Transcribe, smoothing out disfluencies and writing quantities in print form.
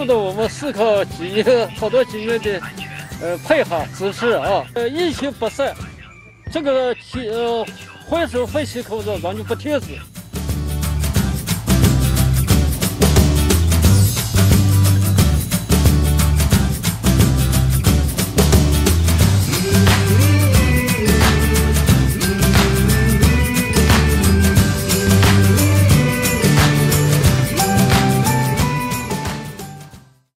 受到我们市考局好多局员的配合支持啊。疫情不散，这个提挥手废弃口罩咱就不停止。